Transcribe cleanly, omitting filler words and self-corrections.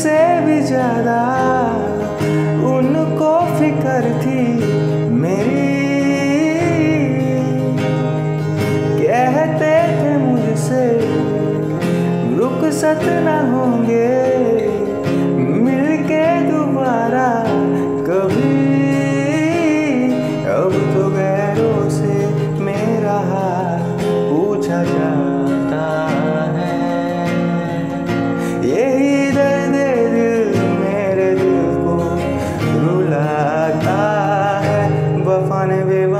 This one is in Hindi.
से भी ज़्यादा उनको फिक्र थी मेरी। कहते थे मुझसे रुक सत ना होंगे मिलके दोबारा कभी। अब तो गैरों से मेरा हाल पूछा जाता है, यही मेरे दिल को रुलाता है। वफा ने बेवफाई।